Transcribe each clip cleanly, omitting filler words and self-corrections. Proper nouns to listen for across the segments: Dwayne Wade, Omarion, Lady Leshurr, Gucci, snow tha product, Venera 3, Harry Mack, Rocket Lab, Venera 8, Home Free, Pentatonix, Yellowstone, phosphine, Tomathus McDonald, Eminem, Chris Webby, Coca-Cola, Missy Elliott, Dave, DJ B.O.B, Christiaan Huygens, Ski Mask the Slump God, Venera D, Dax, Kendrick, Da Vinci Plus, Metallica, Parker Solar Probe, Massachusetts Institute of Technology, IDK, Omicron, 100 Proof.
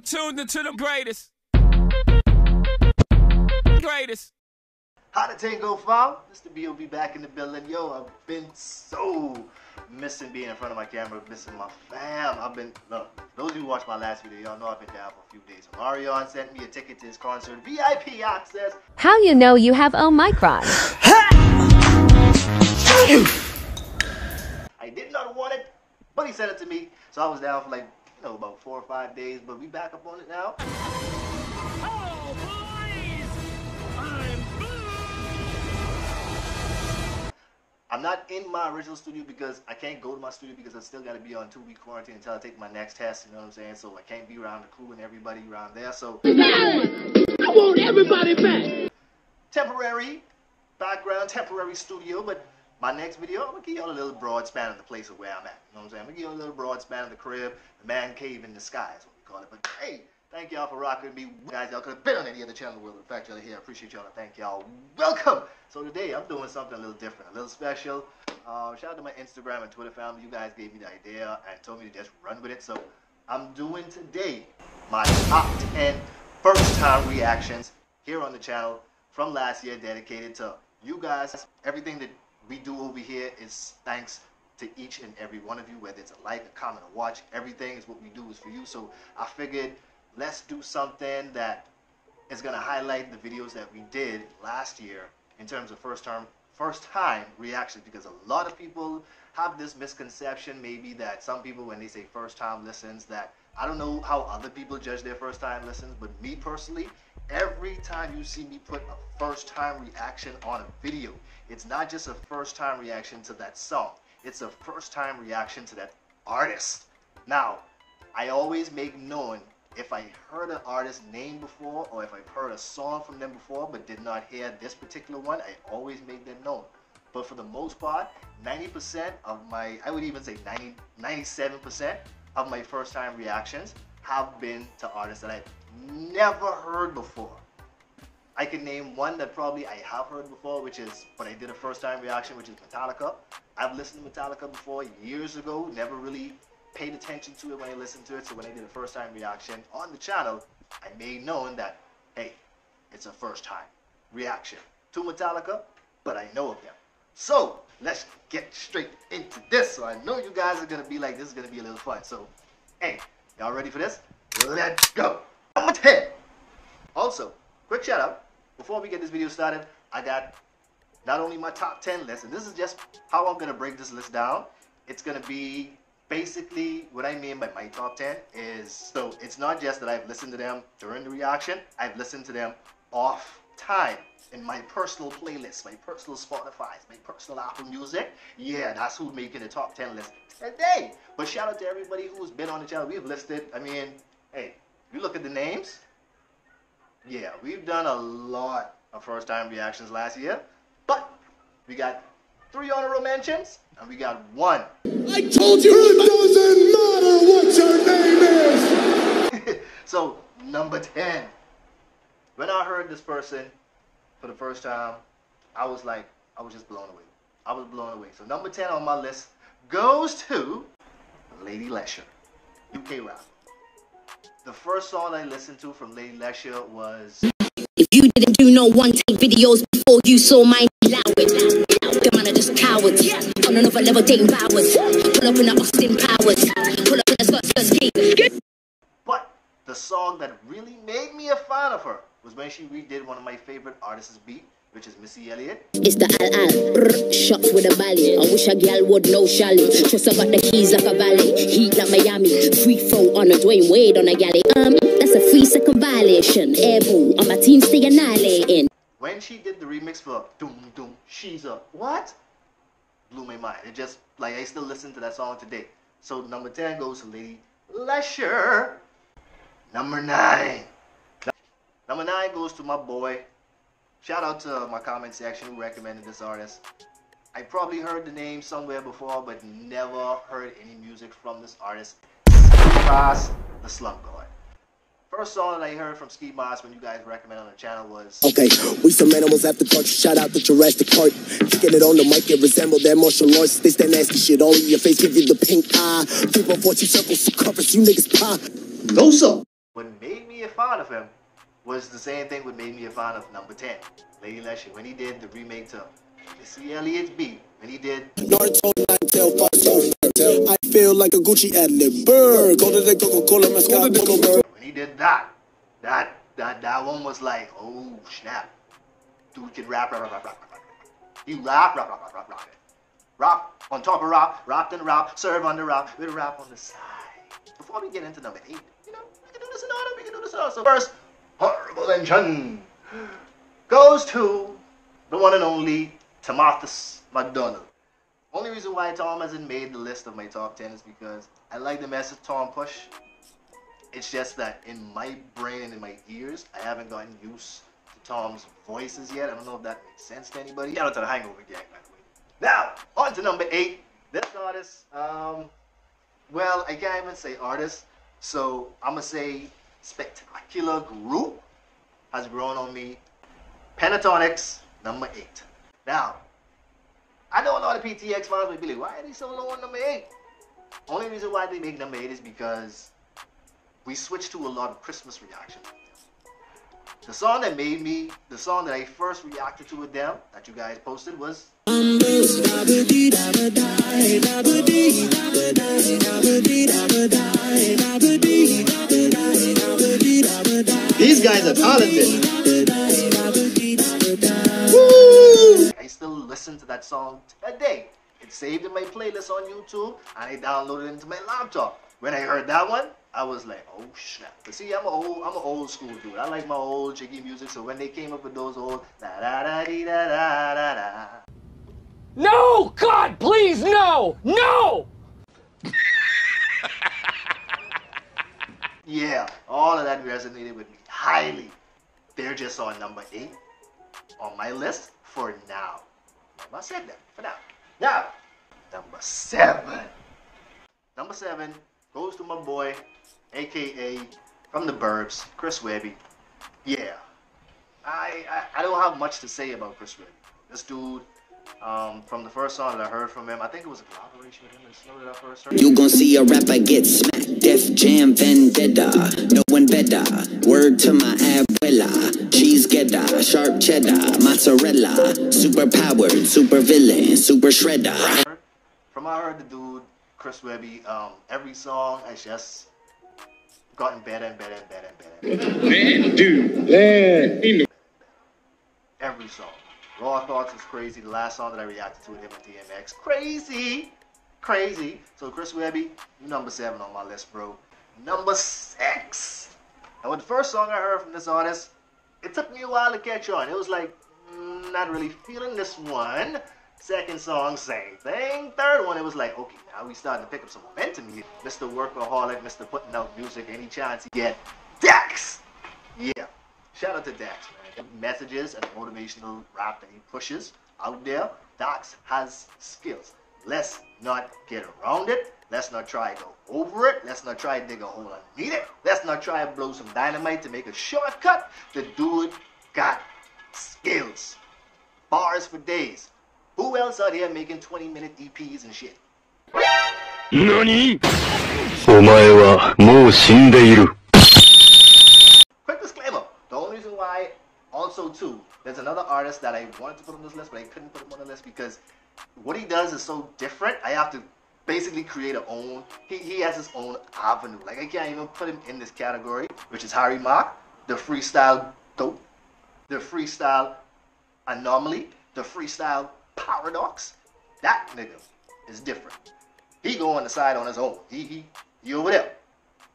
Y'all tuned into the greatest. Greatest. How the tango fall? Mr. B.O.B. back in the building. Yo, I've been so missing being in front of my camera, missing my fam. I've been, look, those of you who watched my last video, y'all know I've been down for a few days. Omarion sent me a ticket to his concert, VIP access. How you know you have Omicron? I did not want it, but he sent it to me. So I was down for like, you know, about 4 or 5 days, but we back up on it now. Oh, boys! I'm not in my original studio because I can't go to my studio because I still got to be on 2-week quarantine until I take my next test, you know what I'm saying? So I can't be around the crew and everybody around there, so... I want everybody back! Temporary background, temporary studio, but my next video, I'm going to give y'all a little broad span of the place of where I'm at, you know what I'm saying? I'm going to give y'all a little broad span of the crib, the man cave in the sky is what we call it, but hey, thank y'all for rocking me. Guys, y'all could have been on any other channel in the world. In fact, y'all are here. I appreciate y'all. Thank y'all. Welcome. So today, I'm doing something a little different, a little special. Shout out to my Instagram and Twitter family. You guys gave me the idea and told me to just run with it. So I'm doing today my top 10 first-time reactions here on the channel from last year dedicated to you guys. Everything that we do over here is thanks to each and every one of you, whether it's a like, a comment, a watch. Everything is what we do is for you. So I figured... let's do something that is going to highlight the videos that we did last year in terms of first time reactions, because a lot of people have this misconception maybe that some people, when they say first time listens, that I don't know how other people judge their first time listens, but me personally, every time you see me put a first time reaction on a video, it's not just a first time reaction to that song, it's a first time reaction to that artist. Now, I always make known if I heard an artist's name before, or if I've heard a song from them before but did not hear this particular one, I always make them known. But for the most part, 90% of my, I would even say 97% of my first time reactions have been to artists that I've never heard before. I can name one that probably I have heard before, which is when I did a first time reaction, which is Metallica. I've listened to Metallica before years ago, never really paid attention to it when I listened to it, so when I did a first time reaction on the channel, I made known that, hey, it's a first time reaction to Metallica, but I know of them. So let's get straight into this. So I know you guys are gonna be like, this is gonna be a little fun. So hey, y'all ready for this? Let's go. Number 10. Also, quick shout out before we get this video started, I got not only my top 10 list, and this is just how I'm gonna break this list down. It's gonna be basically, what I mean by my top 10 is, so it's not just that I've listened to them during the reaction, I've listened to them off time in my personal playlist, my personal Spotify's, my personal Apple Music. Yeah, that's who's making the top 10 list today. But shout out to everybody who's been on the channel. We've listed, I mean, hey, you look at the names. Yeah, we've done a lot of first time reactions last year, but we got 3 honorable mentions, and we got 1. I told you it doesn't matter what your name is! So, number 10. When I heard this person for the first time, I was like, I was just blown away. I was blown away. So, number 10 on my list goes to Lady Leshurr, UK rap. The first song I listened to from Lady Leshurr was... If you didn't do no one-take videos before you saw my loud. Just cowards, yeah. On another level, dating powers. Pull up in the Austin Powers. Pull up in the Scots. But the song that really made me a fan of her was when she redid one of my favorite artists' beat, which is Missy Elliott. It's the al-al, shots with a ballet. I wish a gal would know chalet. Trust about the keys like a ballet. Heat like Miami. Free throw on a Dwayne Wade on a galley. That's a 3-second violation. Air boo, on my team stay annihilating. When she did the remix for Doom Doom, she's a what? Blew my mind. It just, like, I still listen to that song today. So number 10 goes to Lady Leshurr. Number 9. Number 9 goes to my boy. Shout out to my comment section who recommended this artist. I probably heard the name somewhere before, but never heard any music from this artist. Ski Mask the Slump God. First song that I heard from Ski Mask when you guys recommended on the channel was... Okay, we some animals after culture, shout out to Jurassic Park. Kicking it on the mic, it resembled that martial arts. They stand nasty shit all in your face, give you the pink eye. 3 by 40 circles, circumference, you niggas pie. No, sir. What made me a fan of him was the same thing what made me a fan of number 10, Lady Leshurr, when he did the remake to Missy Elliott's beat, when he did I feel like a Gucci ad-lib bird. Go to the Coca-Cola, Mascara, Coca-Cola. When he did that one was like, oh snap. Dude can rap. He rap on top of rap, rap then rap, serve on the rap, with rap on the side. Before we get into number 8, you know, we can do this in order, So first, Horrible Engine goes to the one and only Tomathus McDonald. Only reason why Tom hasn't made the list of my top 10 is because I like the message Tom push. It's just that in my brain and in my ears, I haven't gotten used to Tom's voices yet. I don't know if that makes sense to anybody. Shout out to the Hangover Gang, by the way. Now, on to number 8. This artist, well, I can't even say artist, so I'm gonna say spectacular group has grown on me. Pentatonix, number 8. Now, I know a lot of PTX fans might be like, why are they so low on number 8? Only reason why they make number 8 is because we switched to a lot of Christmas reactions with them. The song that made me, the song that I first reacted to with them, that you guys posted was These guys are talented. Woo! I still listen to that song today. It's saved in my playlist on YouTube and I downloaded it into my laptop. When I heard that one, I was like, oh snap. But see, I'm an old school dude. I like my old jiggy music, so when they came up with those old da da da dee da da da da. No! God, please, no! No! Yeah, all of that resonated with me highly. They're just on number 8 on my list for now. I said that for now. Now, number 7. Number 7 goes to my boy, aka from the Burbs, Chris Webby. Yeah, I don't have much to say about Chris Webby. This dude, from the first song that I heard from him, I think it was a collaboration with him and Snow that I first heard. You gon' see a rapper get smacked, Def Jam Vendetta, no one better, word to my abuela, cheese getter, sharp cheddar, mozzarella, super powered, super villain, super shredder. From I heard the dude, Chris Webby, every song has just gotten better and better and better and better. Man, dude, man. Every song. Raw Thoughts is crazy. The last song that I reacted to with him and DMX. Crazy. Crazy. So Chris Webby, you're number 7 on my list, bro. Number 6. And when the first song I heard from this artist, it took me a while to catch on. It was like, not really feeling this one. Second song, same thing. Third one, it was like, okay, now we starting to pick up some momentum here. Mr. Workaholic, Mr. Putting Out Music, any chance he get. Dax! Yeah. Shout out to Dax, man. The messages and the motivational rap that he pushes out there. Dax has skills. Let's not get around it. Let's not try to go over it. Let's not try to dig a hole underneath it. Let's not try to blow some dynamite to make a shortcut. The dude got skills. Bars for days. Who else out here making 20-minute EPs and shit? NANI? Omae wa mou shindeiru. Quick disclaimer. The only reason why, also too, there's another artist that I wanted to put on this list, but I couldn't put him on the list because what he does is so different. I have to basically create a own. He has his own avenue. Like, I can't even put him in this category, which is Harry Mack, the freestyle dope, the freestyle anomaly, the freestyle paradox. That nigga is different. He go on the side on his own. He over there.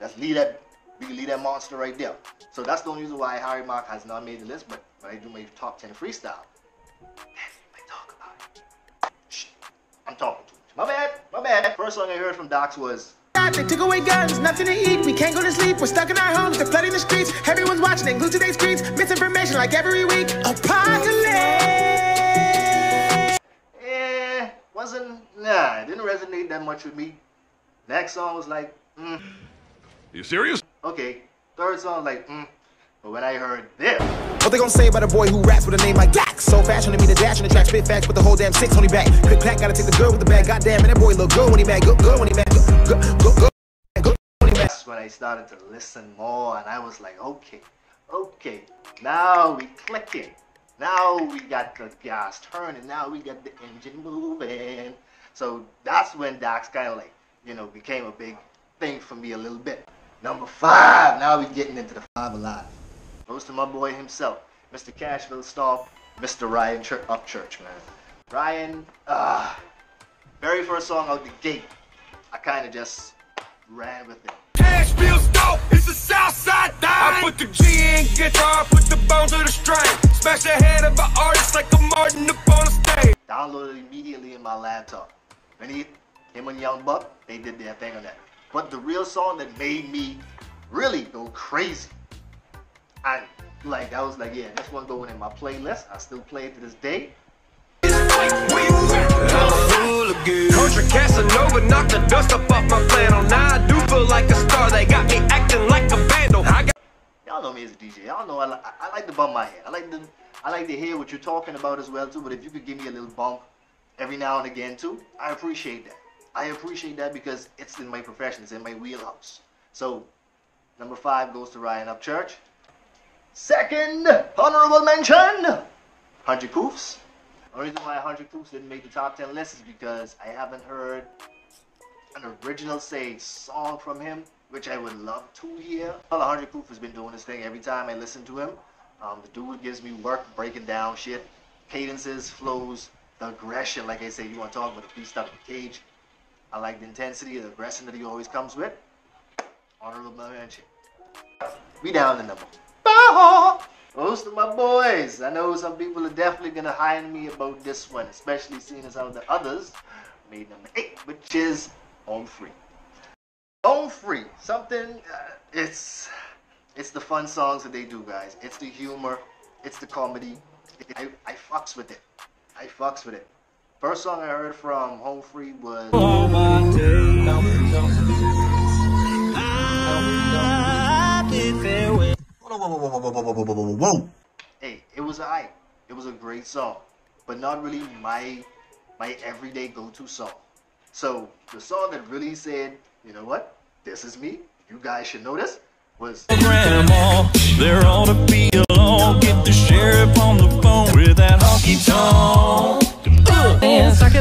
Let's leave that. We can leave that monster right there. So that's the only reason why Harry Mack has not made the list. But when I do my top 10 freestyle, then I talk about it. Shh, I'm talking too much. My bad. First song I heard from Docs was, they took away guns, nothing to eat, we can't go to sleep, we're stuck in our homes, they're flooding the streets, everyone's watching and glued to their screens, misinformation like every week. Apocalypse. Nah, it didn't resonate that much with me. Next song was like, You serious? Okay, third song like, But when I heard this, what they gonna say about a boy who raps with a name like Dax? So fashion to me, the dash on the track, spit facts with the whole damn 6 on his back. Quick clack, gotta take the good with the bad. Goddamn, and that boy look good when he mad, good when he mad, good when he mad. when I started to listen more, and I was like, okay, now we clicking. Now we got the gas turning. Now we got the engine moving. So that's when Dax kind of like, you know, became a big thing for me a little bit. Number 5. Now we're getting into the 5 alive. Goes to my boy himself, Mr. Cashville Stomp, Mr. Ryan Upchurch, man. Ryan, very first song out the gate, I kind of just ran with it. Cashville Stomp, it's a Southside thing. I put the G in guitar, put the bones of the string. Smash the head of an artist like a Martin up on the stage. Downloaded immediately in my laptop. Him and Young Buck, they did their thing on that. But the real song that made me really go crazy, I was like, yeah, this one going in my playlist. I still play it to this day. Contra Casanova knocked the dust up off my flannel. Now I do feel like a star. They got me acting like a vandal. Y'all know me as a DJ. Y'all know I like to bump my head. I like to hear what you're talking about as well too. But if you could give me a little bump every now and again too, I appreciate that. I appreciate that because it's in my profession, it's in my wheelhouse. So, number 5 goes to Ryan Upchurch. Second honorable mention, 100 Proofs. The reason why 100 Proofs didn't make the top 10 list is because I haven't heard an original song from him, which I would love to hear. Well, 100 Proof has been doing this thing every time I listen to him. The dude gives me work breaking down shit, cadences, flows, the aggression. Like I say, you want to talk about a beast out of the cage. I like the intensity, the aggression that he always comes with. Honorable mention. We down to number 4. Most of my boys. I know some people are definitely gonna hide me about this one, especially seeing as how the others made number 8, which is Home Free. Home Free, something. It's the fun songs that they do, guys. It's the humor. It's the comedy. I fucks with it. I fucks with it. First song I heard from Home Free was Hey, it was aight. It was a great song, but not really my everyday go-to song. So the song that really said, you know what, this is me, you guys should know this, was Grandma, there ought to be a law, get the sheriff on the phone with that honky tonk.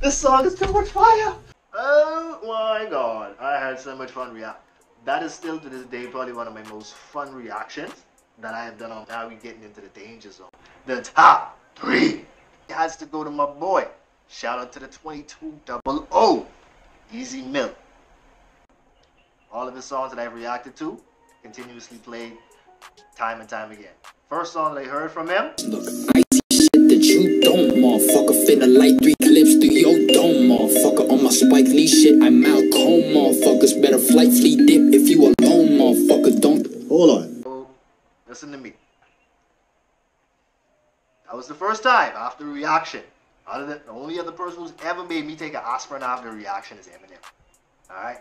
This song is too much fire. Oh my god, I had so much fun react. That is still to this day probably one of my most fun reactions that I have done on. Now we're getting into the danger zone. The top 3 has to go to my boy. Shout out to the 2200 Easy Mike. All of his songs that I've reacted to continuously played time and time again. First song that I heard from him. You don't, motherfucker, fit a light 3 clips through your dome, motherfucker. On my Spike Lee shit, I'm out cold, motherfuckers. Better flight, flee, dip if you alone, motherfucker. Don't hold on. Oh, listen to me. That was the first time after reaction. Other than the only other person who's ever made me take an aspirin after a reaction is Eminem. All right,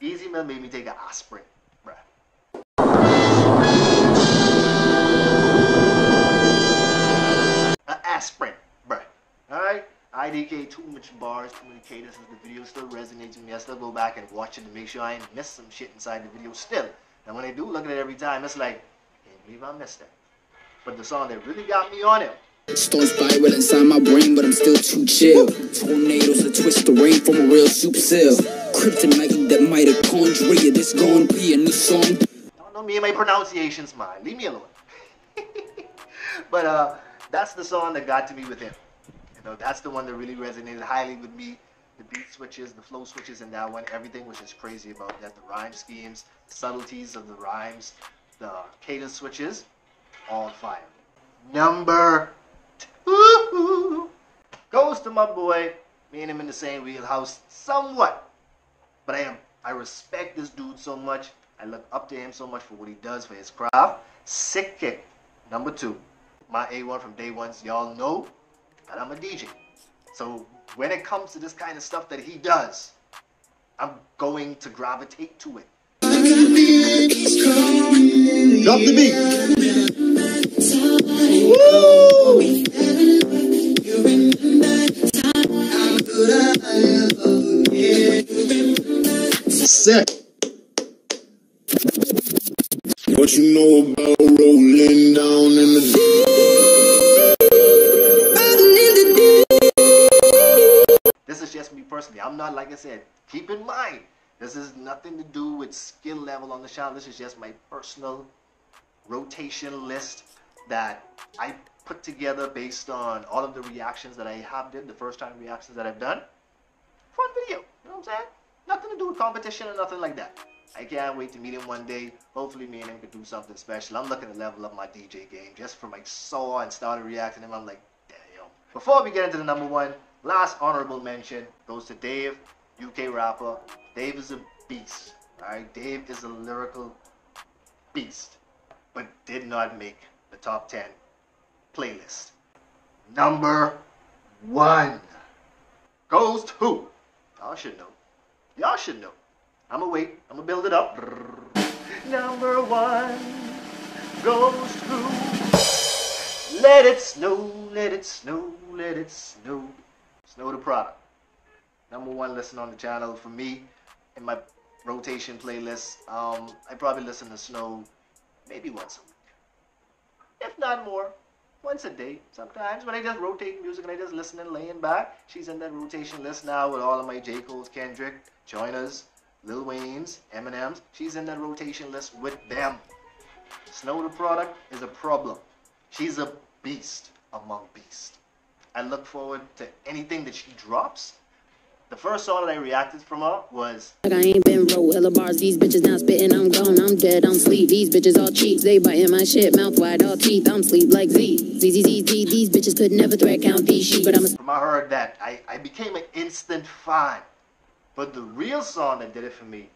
Easy Man made me take an aspirin. Sprint, bruh. Alright? IDK, too much bars, too many cadences. The video still resonates with me. I still go back and watch it to make sure I ain't missed some shit inside the video still. And when I do look at it every time, it's like, can't believe I missed that. But the song that really got me on it. Storms spiral inside my brain, but I'm still too chill. Tornadoes that twist the rain from a real soup sill. Kryptonite that might have conjured this gonna be a new song. Don't know me and my pronunciations, man. Leave me alone. But, that's the song that got to me with him. You know, that's the one that really resonated highly with me. The beat switches, the flow switches in that one, everything was just crazy about that. The rhyme schemes, the subtleties of the rhymes, the cadence switches, all fire. Number 2 goes to my boy. Me and him in the same wheelhouse somewhat. But I respect this dude so much. I look up to him so much for what he does for his craft. Sick Kick, number 2. My A1 from day ones, y'all know that I'm a DJ. So when it comes to this kind of stuff that he does, I'm going to gravitate to it. Drop the beat. Woo! Sick. what you know about rolling down in the deep. This is just me personally. I'm not, like I said, keep in mind, this is nothing to do with skill level on the channel. This is just my personal rotation list that I put together based on all of the reactions that I have did, the first time reactions that I've done. Fun video, you know what I'm saying? Nothing to do with competition or nothing like that. I can't wait to meet him one day. Hopefully me and him can do something special. I'm looking to level up my DJ game just for my soul and started reacting to him. I'm like, damn. Before we get into the number one, last honorable mention goes to Dave, UK rapper. Dave is a beast, alright? Dave is a lyrical beast, but did not make the top 10 playlist. Number one goes to who? Y'all should know. Y'all should know. I'ma wait. I'ma build it up. Number one goes to Let It Snow, Let It Snow, Let It Snow. Snow the Product. Number one listen on the channel for me in my rotation playlist. I probably listen to Snow maybe once a week, if not more. Once a day sometimes when I just rotate music and I just listen and laying back. She's in that rotation list now with all of my J. Cole's, Kendrick, Joiners, Lil Wayne's, Eminem's. She's in that rotation list with them. Snow the Product is a problem. She's a beast among beasts. I look forward to anything that she drops. The first song that I reacted from her was like I ain't been roll, hella bars, these bitches now spitting, I'm gone, I'm dead, I'm sleep, these bitches all cheap, they biting my shit, mouth wide, all teeth, I'm sleep like Z, these bitches could never threat count these sheep, but I'm a... From I heard that, I became an instant fan, but the real song that did it for me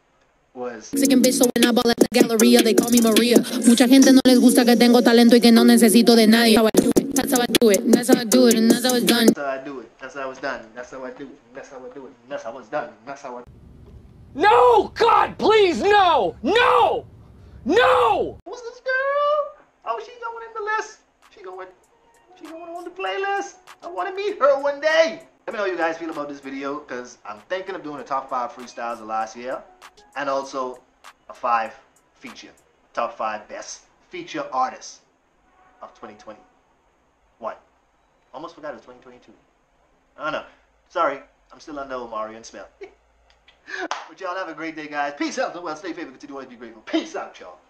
was Mexican bitch, so when I ball at the galleria, they call me Maria, mucha gente no les gusta que tengo talento y que no necesito de nadie, that's how I do it, that's how I do it, and that's how it's done. That's how I do it, that's how it's done, that's how I do it, that's how I do it, that's how it's done, that's how I do it. No! God, please, no! No! No! Who's this girl? Oh, she going in the list. She going on the playlist. I want to meet her one day. Let me know how you guys feel about this video, because I'm thinking of doing the top 5 freestyles of last year, and also a 5 feature. Top 5 best feature artists of 2020. What? Almost forgot it was 2022. I don't know. Sorry. I'm still under Omarion and Smell. But y'all have a great day, guys. Peace out. Well, stay favorite. Continue to always be grateful. Peace out, y'all.